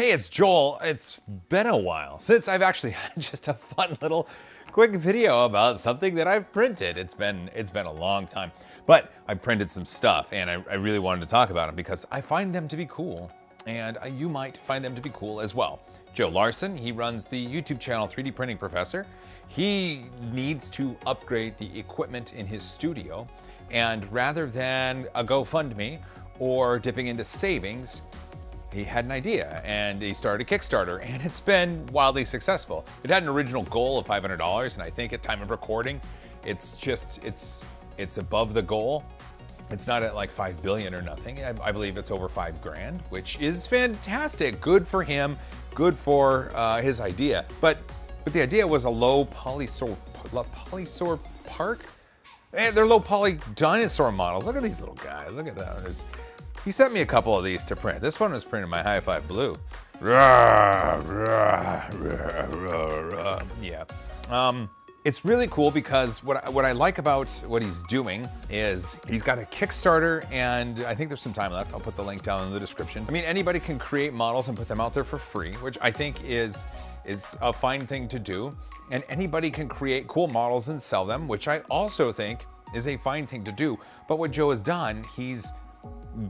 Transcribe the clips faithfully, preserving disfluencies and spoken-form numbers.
Hey, it's Joel. It's been a while since I've actually had just a fun little quick video about something that I've printed. It's been, it's been a long time, but I printed some stuff and I, I really wanted to talk about them because I find them to be cool and I, you might find them to be cool as well. Joe Larson, he runs the YouTube channel three D Printing Professor. He needs to upgrade the equipment in his studio, and rather than a GoFundMe or dipping into savings, he had an idea and he started Kickstarter, and it's been wildly successful. It had an original goal of five hundred dollars, and I think at time of recording, it's just, it's it's above the goal. It's not at like five billion or nothing. I, I believe it's over five grand, which is fantastic. Good for him, good for uh, his idea. But, but the idea was a low polysaur, polysaur park? And they're low poly dinosaur models. Look at these little guys, look at that. There's, he sent me a couple of these to print. This one was printed by High Five Blue. Yeah. Um, it's really cool because what I, what I like about what he's doing is he's got a Kickstarter, and I think there's some time left. I'll put the link down in the description. I mean, anybody can create models and put them out there for free, which I think is, is a fine thing to do. And anybody can create cool models and sell them, which I also think is a fine thing to do. But what Joe has done, he's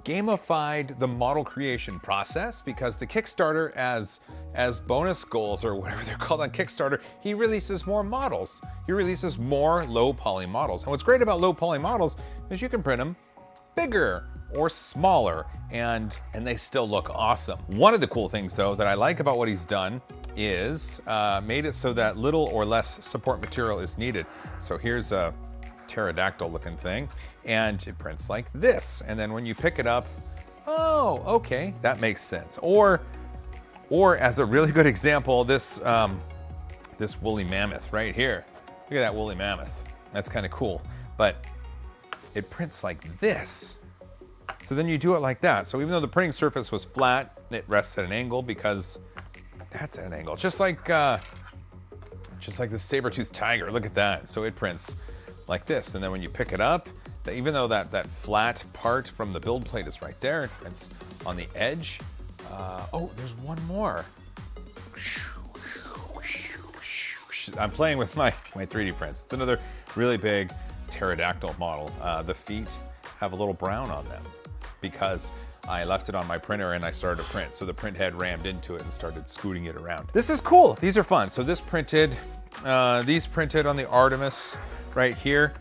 gamified the model creation process, because the Kickstarter, as as bonus goals or whatever they're called on Kickstarter, he releases more models. He releases more low poly models. And what's great about low poly models is you can print them bigger or smaller, and and they still look awesome. One of the cool things though that I like about what he's done is uh, made it so that little or less support material is needed. So here's a pterodactyl looking thing, and it prints like this, and then when you pick it up, oh, okay, that makes sense. Or or as a really good example, this um, this woolly mammoth right here. Look at that woolly mammoth. That's kind of cool, but it prints like this. So then you do it like that. So even though the printing surface was flat, it rests at an angle because that's at an angle. Just like uh, just like the saber-toothed tiger, look at that. So it prints like this, and then when you pick it up, even though that, that flat part from the build plate is right there, it prints on the edge. Uh, oh, there's one more. I'm playing with my, my three D prints. It's another really big pterodactyl model. Uh, the feet have a little brown on them because I left it on my printer and I started to print. So the print head rammed into it and started scooting it around. This is cool, these are fun. So this printed, uh, these printed on the Artemis right here.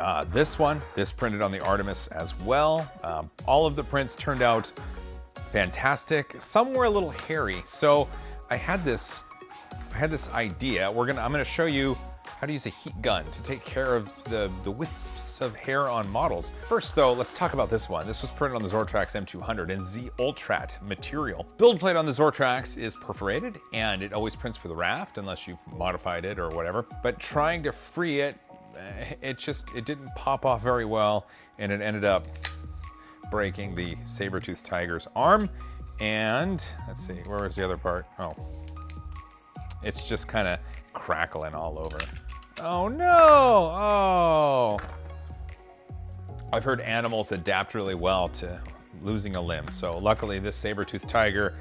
Uh, this one, this printed on the Artemis as well. Um, all of the prints turned out fantastic. Some were a little hairy, so I had this, I had this idea. We're gonna, I'm gonna show you how to use a heat gun to take care of the, the wisps of hair on models. First though, let's talk about this one. This was printed on the Zortrax M two hundred in Z Ultrat material. Build plate on the Zortrax is perforated, and it always prints for the raft unless you've modified it or whatever. But trying to free it, it just, it didn't pop off very well, and it ended up breaking the saber-toothed tiger's arm. And let's see, where was the other part? Oh, it's just kind of crackling all over. Oh no, oh. I've heard animals adapt really well to losing a limb. So luckily this saber-toothed tiger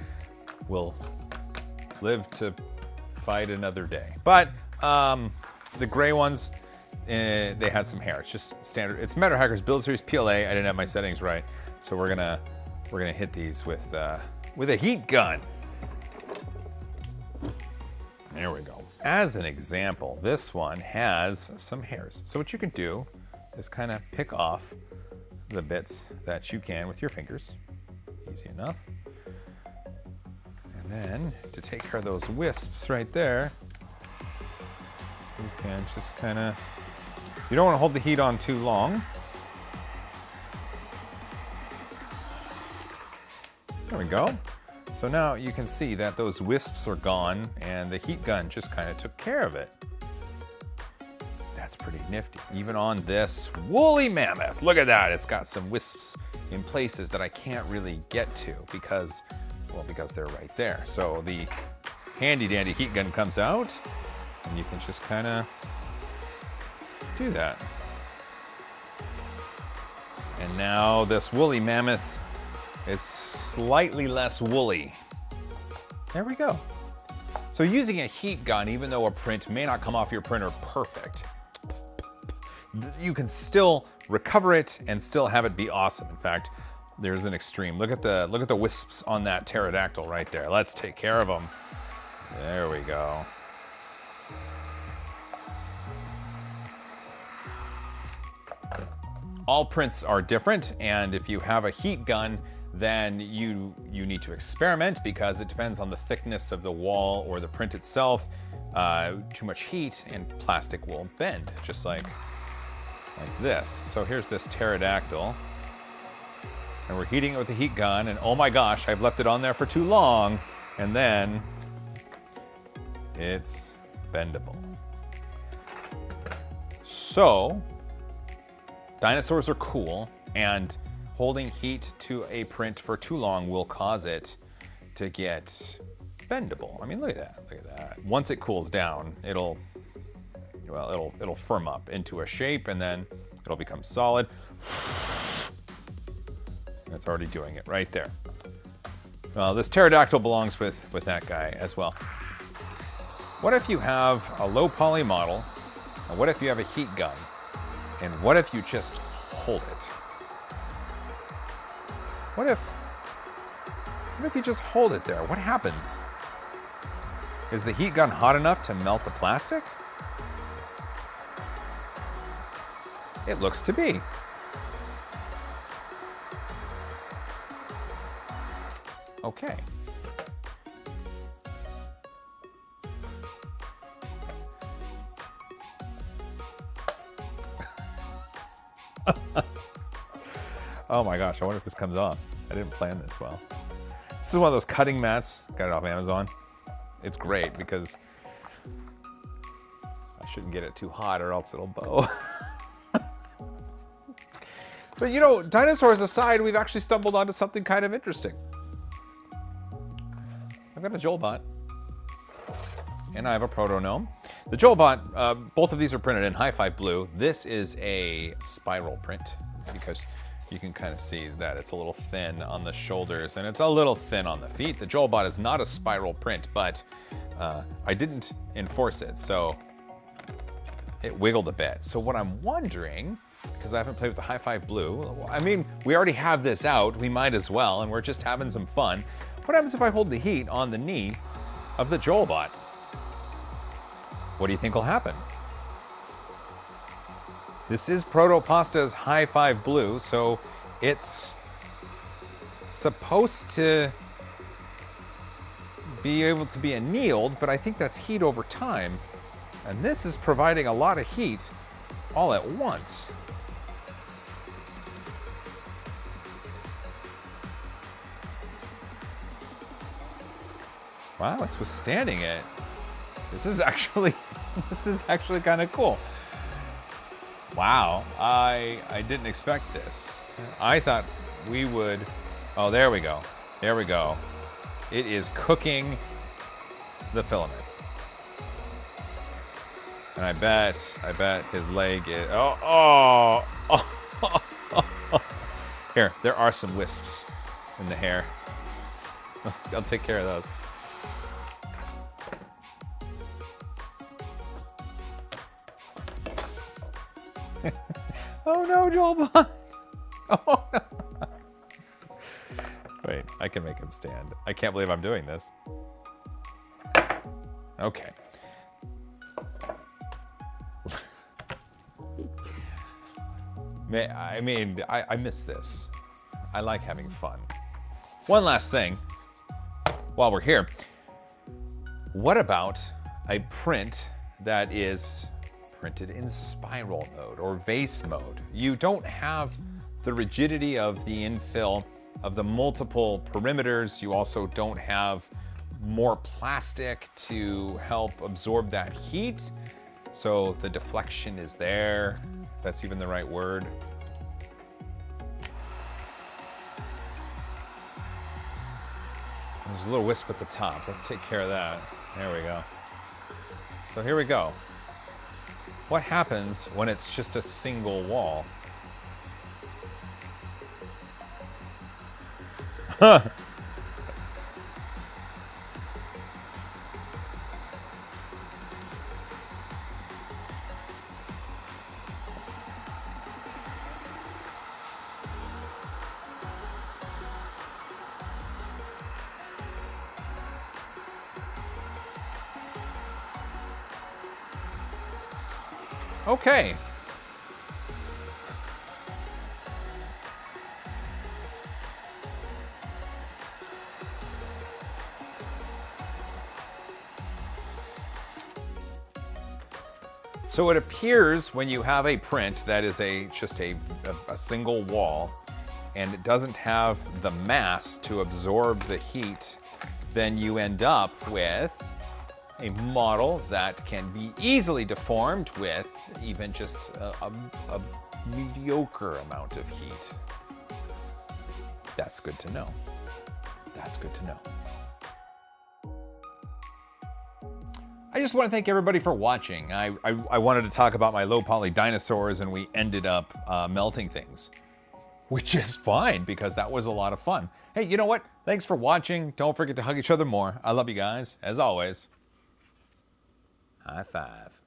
will live to fight another day. But um, the gray ones, Uh, they had some hair. It's just standard. It's Matterhackers Build Series P L A. I didn't have my settings right, so we're gonna we're gonna hit these with uh, with a heat gun. There we go. As an example, this one has some hairs. So what you can do is kind of pick off the bits that you can with your fingers. Easy enough. And then to take care of those wisps right there, you can just kind of. You don't want to hold the heat on too long. There we go. So now you can see that those wisps are gone, and the heat gun just kind of took care of it. That's pretty nifty. Even on this woolly mammoth, look at that. It's got some wisps in places that I can't really get to because, well, because they're right there. So the handy dandy heat gun comes out, and you can just kind of do that. And now this woolly mammoth is slightly less woolly. There we go. So using a heat gun, even though a print may not come off your printer perfect, you can still recover it and still have it be awesome. In fact, there's an extreme. Look at the look at the wisps on that pterodactyl right there. Let's take care of them. There we go. All prints are different, and if you have a heat gun, then you you need to experiment because it depends on the thickness of the wall or the print itself. Uh, too much heat and plastic will bend, just like like this. So here's this pterodactyl, and we're heating it with the heat gun, and oh my gosh, I've left it on there for too long, and then it's bendable. So dinosaurs are cool, and holding heat to a print for too long will cause it to get bendable. I mean, look at that, look at that. Once it cools down, it'll, well, it'll, it'll firm up into a shape, and then it'll become solid. That's already doing it right there. Well, this pterodactyl belongs with, with that guy as well. What if you have a low poly model, and what if you have a heat gun, and what if you just hold it? What if, what if you just hold it there? What happens? Is the heat gun hot enough to melt the plastic? It looks to be. Okay. Oh my gosh, I wonder if this comes off. I didn't plan this well. This is one of those cutting mats. Got it off Amazon. It's great because I shouldn't get it too hot or else it'll bow. But you know, dinosaurs aside, we've actually stumbled onto something kind of interesting. I've got a Joelbot and I have a Protognome. The Joelbot, uh, both of these are printed in High Five Blue. This is a spiral print because you can kind of see that it's a little thin on the shoulders and it's a little thin on the feet. The Joelbot is not a spiral print, but uh, I didn't enforce it, so it wiggled a bit. So what I'm wondering, because I haven't played with the High Five Blue, I mean, we already have this out, we might as well, and we're just having some fun. What happens if I hold the heat on the knee of the Joelbot? What do you think will happen? This is Protopasta's High Five Blue, so it's supposed to be able to be annealed, but I think that's heat over time. And this is providing a lot of heat all at once. Wow, it's withstanding it. This is actually, this is actually kind of cool. Wow, I I didn't expect this. I thought we would, oh, there we go, there we go. It is cooking the filament. And I bet, I bet his leg is, oh, oh, oh, oh, oh. Here, there are some wisps in the hair. I'll take care of those. Oh no, Joelbot! Oh no! Wait, I can make him stand. I can't believe I'm doing this. Okay. I mean, I, I miss this. I like having fun. One last thing, while we're here. What about a print that is printed in spiral mode or vase mode? You don't have the rigidity of the infill of the multiple perimeters. You also don't have more plastic to help absorb that heat. So the deflection is there, if that's even the right word. There's a little wisp at the top. Let's take care of that. There we go. So here we go. What happens when it's just a single wall? Huh. Okay. So it appears when you have a print that is a just a, a single wall and it doesn't have the mass to absorb the heat, then you end up with a model that can be easily deformed with even just a, a, a mediocre amount of heat. That's good to know. That's good to know. I just want to thank everybody for watching. I, I, I wanted to talk about my low poly dinosaurs and we ended up uh, melting things, which is fine because that was a lot of fun. Hey, you know what? Thanks for watching. Don't forget to hug each other more. I love you guys, as always. High five.